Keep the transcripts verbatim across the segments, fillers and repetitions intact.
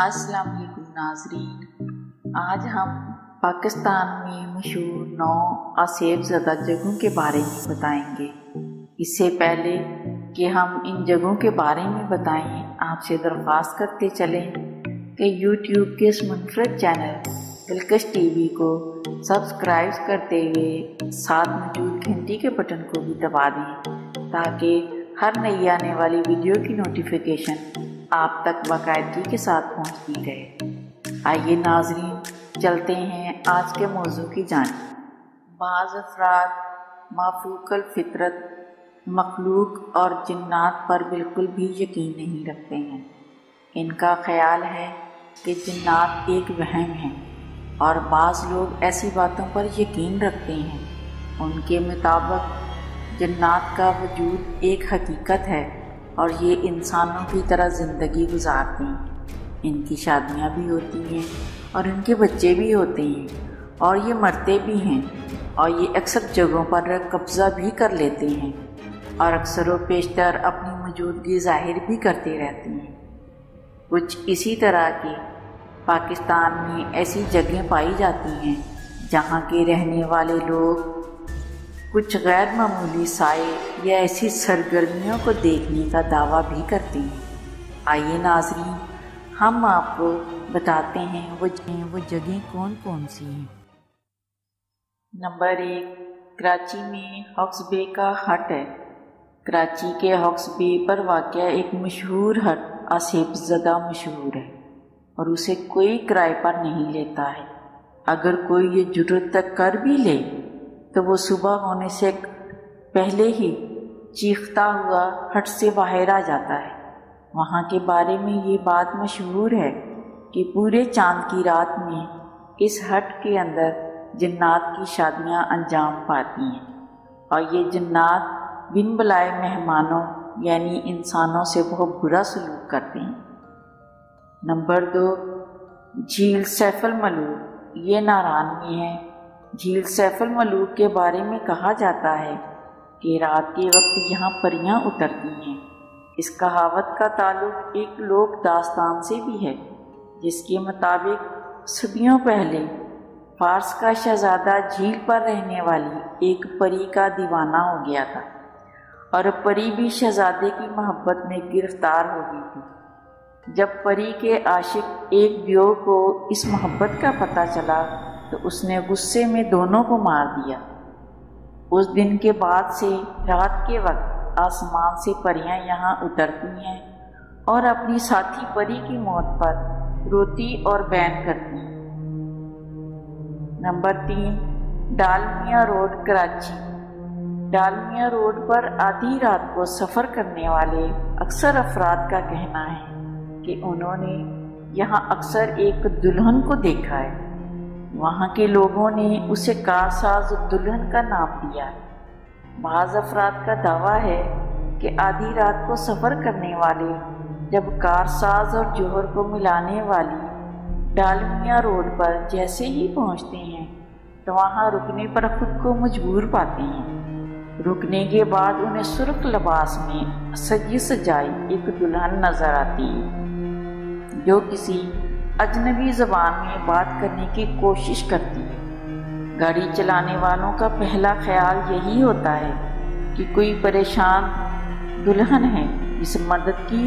अस्सलाम वालेकुम नाजरीन, आज हम पाकिस्तान में मशहूर नौ आसेब ज़दा जगहों के बारे में बताएंगे। इससे पहले कि हम इन जगहों के बारे में बताएं, आपसे दरख्वास्त करते चलें कि यूट्यूब के इस मुनफरद चैनल दिल्कश टी वी को सब्सक्राइब करते हुए साथ मौजूद घंटी के बटन को भी दबा दें ताकि हर नई आने वाली वीडियो की नोटिफिकेशन आप तक बाकायदगी के साथ पहुंचती रहे। आइए नाजरीन, चलते हैं आज के मौजू की जानिब। बाज़ अफराद माफूकल फितरत, मखलूक और जिन्नात पर बिल्कुल भी यकीन नहीं रखते हैं। इनका ख्याल है कि जिन्नात एक वहम है और बाज़ लोग ऐसी बातों पर यकीन रखते हैं। उनके मुताबिक जिन्नात का वजूद एक हकीकत है और ये इंसानों की तरह ज़िंदगी गुजारते हैं। इनकी शादियाँ भी होती हैं और इनके बच्चे भी होते हैं और ये मरते भी हैं और ये अक्सर जगहों पर कब्ज़ा भी कर लेते हैं और अक्सर व पेशतर अपनी मौजूदगी ज़ाहिर भी करते रहते हैं। कुछ इसी तरह के पाकिस्तान में ऐसी जगहें पाई जाती हैं जहाँ के रहने वाले लोग कुछ गैर मामूली साए या ऐसी सरगर्मियों को देखने का दावा भी करते हैं। आइए नाज़रीन, हम आपको बताते हैं वो वो जगहें कौन कौन सी हैं। नंबर एक, कराची में हॉक्स वे का हट है। कराची के हॉक्स वे पर वाक़या एक मशहूर हट आसेब ज़दा मशहूर है और उसे कोई किराए पर नहीं लेता है। अगर कोई ये जुर्रत तक कर भी ले तो वो सुबह होने से पहले ही चीखता हुआ हट से बाहर आ जाता है। वहाँ के बारे में ये बात मशहूर है कि पूरे चांद की रात में इस हट के अंदर जिन्नात की शादियाँ अंजाम पाती हैं और ये जिन्नात बिन बुलाए मेहमानों यानी इंसानों से बहुत बुरा सलूक करते हैं। नंबर दो, झील सैफल मलू, ये नारान में है। झील सैफल मलू के बारे में कहा जाता है कि रात के वक्त यहाँ परियाँ उतरती हैं। इस कहावत का ताल्लुक एक लोक दास्तान से भी है जिसके मुताबिक सदियों पहले फारस का शहजादा झील पर रहने वाली एक परी का दीवाना हो गया था और परी भी शहजादे की मोहब्बत में गिरफ्तार हो गई थी। जब परी के आशिक एक दियो को इस मोहब्बत का पता चला तो उसने गुस्से में दोनों को मार दिया। उस दिन के बाद से रात के वक्त आसमान से परियां यहाँ उतरती हैं और अपनी साथी परी की मौत पर रोती और बैन करती हैं। नंबर तीन, डालमिया रोड, कराची। डालमिया रोड पर आधी रात को सफ़र करने वाले अक्सर अफराद का कहना है कि उन्होंने यहाँ अक्सर एक दुल्हन को देखा है। वहाँ के लोगों ने उसे कारसाज दुल्हन का नाम दिया है। बाज़ अफराद का दावा है कि आधी रात को सफ़र करने वाले जब कारसाज और जोहर को मिलाने वाली डालमिया रोड पर जैसे ही पहुँचते हैं तो वहाँ रुकने पर खुद को मजबूर पाते हैं। रुकने के बाद उन्हें सुर्ख लिबास में सजी सजाई एक दुल्हन नजर आती है जो किसी अजनबी ज़बान में बात करने की कोशिश करती है। गाड़ी चलाने वालों का पहला ख्याल यही होता है कि कोई परेशान दुल्हन है, इस मदद की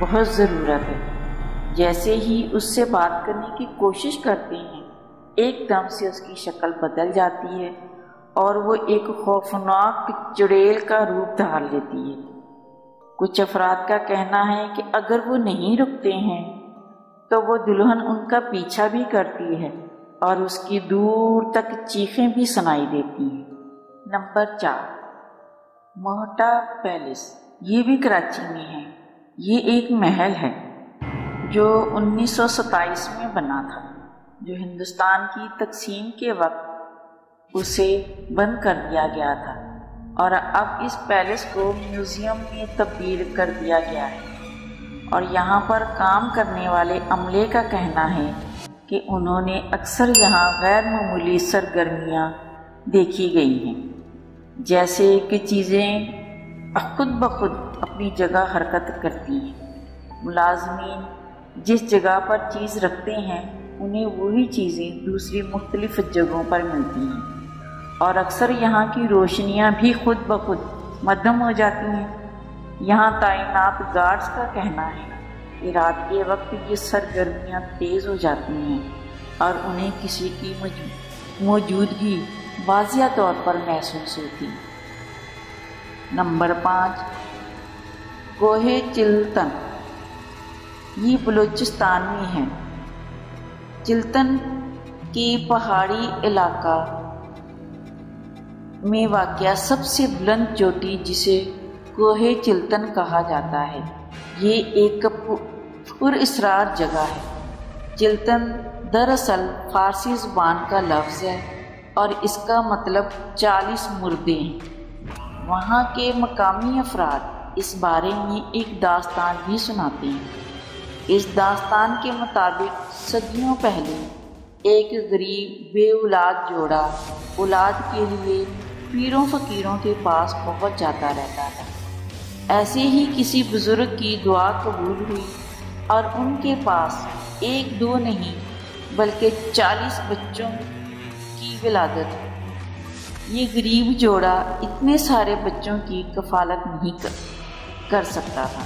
बहुत ज़रूरत है। जैसे ही उससे बात करने की कोशिश करते हैं, एकदम से उसकी शक्ल बदल जाती है और वो एक खौफनाक चुड़ैल का रूप धार लेती है। कुछ अफराद का कहना है कि अगर वो नहीं रुकते हैं तो वो दुल्हन उनका पीछा भी करती है और उसकी दूर तक चीखें भी सुनाई देती हैं। नंबर चार, मोहटा पैलेस, ये भी कराची में है। ये एक महल है जो उन्नीस सौ सत्ताईस में बना था, जो हिंदुस्तान की तकसीम के वक्त उसे बंद कर दिया गया था और अब इस पैलेस को म्यूज़ियम में तब्दील कर दिया गया है। और यहाँ पर काम करने वाले अमले का कहना है कि उन्होंने अक्सर यहाँ गैर मामूली सरगर्मियाँ देखी गई हैं, जैसे कि चीज़ें खुद ब खुद अपनी जगह हरकत करती हैं। मुलाजमीन जिस जगह पर चीज़ रखते हैं उन्हें वही चीज़ें दूसरी मुख्तलिफ़ जगहों पर मिलती हैं और अक्सर यहाँ की रोशनियाँ भी खुद ब खुद मद्धम हो जाती हैं। यहाँ तैनात गार्ड्स का कहना है कि रात के वक्त ये सरगर्मियाँ तेज़ हो जाती हैं और उन्हें किसी की मौजूदगी वाजिया तौर पर महसूस होती है। नंबर पाँच, कोहे चिल्तन। ये बलूचिस्तान में है। चिल्तन के पहाड़ी इलाका में वाक़या सबसे बुलंद चोटी जिसे कोहे चिल्तन कहा जाता है, ये एक पुरअसरार जगह है। चिल्तन दरअसल फ़ारसी ज़बान का लफ्ज़ है और इसका मतलब चालीस मुर्दे हैं। वहाँ के मकामी अफराद इस बारे में एक दास्तान भी सुनाते हैं। इस दास्तान के मुताबिक सदियों पहले एक गरीब बेउलाद जोड़ा औलाद के लिए पीरों फ़कीरों के पास पहुँच जाता रहता था। ऐसे ही किसी बुज़ुर्ग की दुआ कबूल हुई और उनके पास एक दो नहीं बल्कि चालीस बच्चों की विलादत हुई। ये गरीब जोड़ा इतने सारे बच्चों की कफालत नहीं कर सकता था,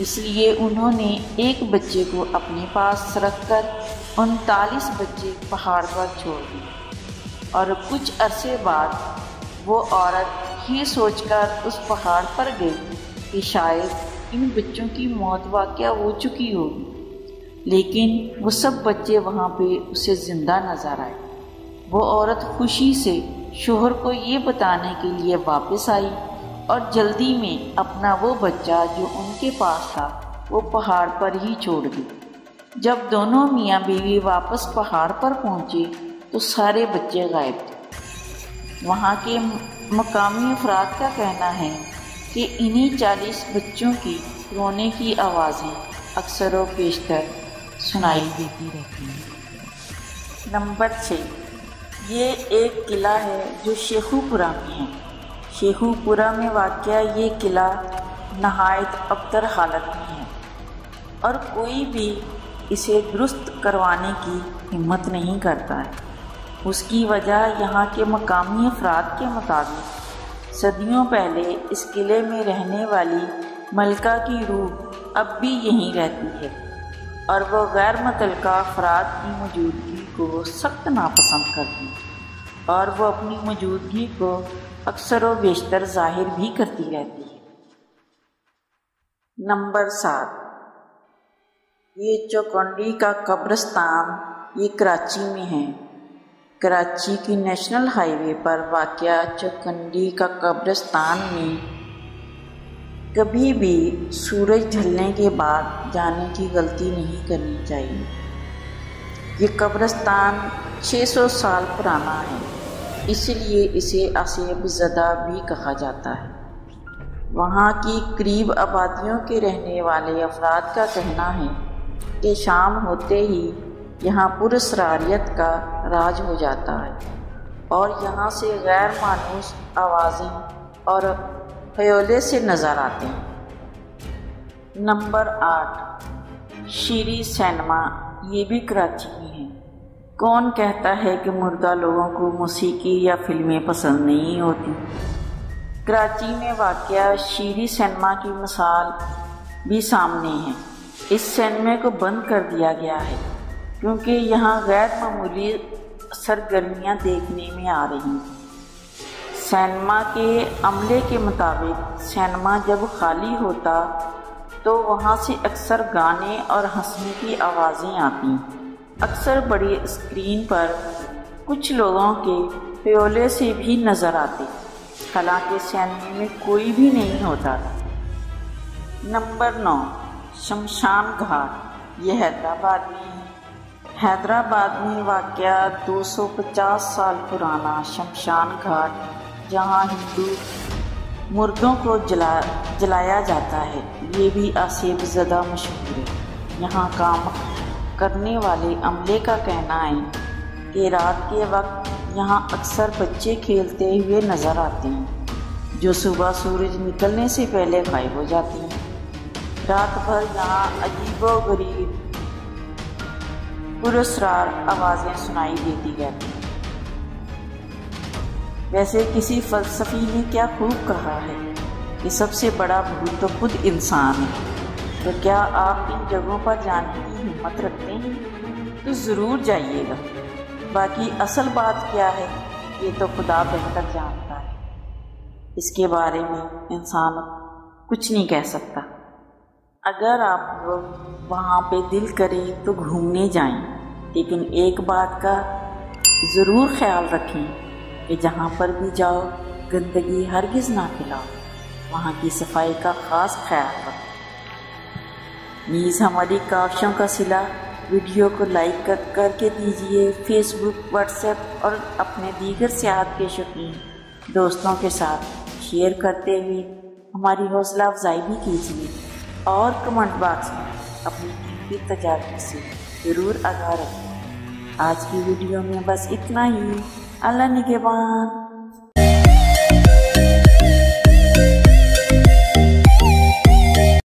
इसलिए उन्होंने एक बच्चे को अपने पास रखकर उनतालीस बच्चे पहाड़ पर छोड़ दिए और कुछ अरसे बाद वो औरत ये सोचकर उस पहाड़ पर गई कि शायद इन बच्चों की मौत वाक़या हो चुकी होगी, लेकिन वो सब बच्चे वहाँ पे उसे ज़िंदा नज़र आए। वो औरत खुशी से शोहर को ये बताने के लिए वापस आई और जल्दी में अपना वो बच्चा जो उनके पास था वो पहाड़ पर ही छोड़ दिया। जब दोनों मियाँ बीवी वापस पहाड़ पर पहुँचे तो सारे बच्चे गायब थे। वहाँ के मकामी अफराद का कहना है कि इन्हीं चालीस बच्चों की रोने की आवाज़ें अक्सर व पेशतर सुनाई देती रहती हैं। नंबर छः, ये एक किला है जो शेखूपुरा में है। शेखूपुरा में वाक़या ये किला नहायत अबतर हालत में है और कोई भी इसे दुरुस्त करवाने की हिम्मत नहीं करता है। उसकी वजह यहाँ के मकामी अफराद के मुताबिक सदियों पहले इस किले में रहने वाली मलका की रूह अब भी यहीं रहती है और वह गैर मुतलका अफराद की मौजूदगी को सख्त नापसंद करती है और वह अपनी मौजूदगी को अक्सर व बेशतर जाहिर भी करती रहती है। नंबर सात, ये चौकंडी का कब्रिस्तान ये कराची में है। कराची की नेशनल हाईवे पर वाक़या चौकंडी का कब्रिस्तान में कभी भी सूरज ढलने के बाद जाने की गलती नहीं करनी चाहिए। ये कब्रिस्तान छह सौ साल पुराना है, इसलिए इसे आसेब ज़दा भी कहा जाता है। वहाँ की करीब आबादियों के रहने वाले अफराद का कहना है कि शाम होते ही यहाँ पुरसरारियत का राज हो जाता है और यहाँ से गैर मानूस आवाज़ें और हयोले से नज़र आते हैं। नंबर आठ, शीरी सिनेमा ये भी कराची में है। कौन कहता है कि मुर्दा लोगों को मौसीकी या फिल्में पसंद नहीं होती। कराची में वाक़या शीरी सिनेमा की मिसाल भी सामने है। इस सिनेमा को बंद कर दिया गया है क्योंकि यहाँ गैर मामूली सरगर्मियाँ देखने में आ रही हैं। सिनेमा के अमले के मुताबिक सिनेमा जब खाली होता तो वहाँ से अक्सर गाने और हंसने की आवाज़ें आती। अक्सर बड़ी स्क्रीन पर कुछ लोगों के प्योले से भी नज़र आते, हालांकि सिनेमा में कोई भी नहीं होता। नंबर नौ, शमशान घाट यह हैदराबाद में है। हैदराबाद में वाक़या दो सौ पचास साल पुराना शमशान घाट जहां हिंदू मुर्दों को जला जलाया जाता है, ये भी आसेब ज़दा मशहूर है। यहाँ काम करने वाले अमले का कहना है कि रात के वक्त यहाँ अक्सर बच्चे खेलते हुए नज़र आते हैं जो सुबह सूरज निकलने से पहले गायब हो जाते हैं। रात भर यहाँ अजीबो गरीब पुरअसरार आवाज़ें सुनाई देती गई। वैसे किसी फलसफी ने क्या खूब कहा है कि सबसे बड़ा भूत तो खुद इंसान है। तो क्या आप इन जगहों पर जाने की हिम्मत रखते हैं तो ज़रूर जाइएगा। बाकी असल बात क्या है ये तो खुदा बेहतर जानता है, इसके बारे में इंसान कुछ नहीं कह सकता। अगर आप वहाँ पे दिल करे तो घूमने जाएं, लेकिन एक बात का ज़रूर ख्याल रखें कि जहाँ पर भी जाओ गंदगी हरगिज़ ना फैलाओ, वहाँ की सफाई का ख़ास ख्याल रखें। नीज़ हमारी काविशों का सिला वीडियो को लाइक कर करके दीजिए। फेसबुक, व्हाट्सएप और अपने दीगर सियाहत के शौकीन दोस्तों के साथ शेयर करते हुए हमारी हौसला अफजाई भी कीजिए और कमेंट बॉक्स में अपनी कीमती तजारत से ज़रूर आगाह रखें। आज की वीडियो में बस इतना ही। अल्लाह निगहबान।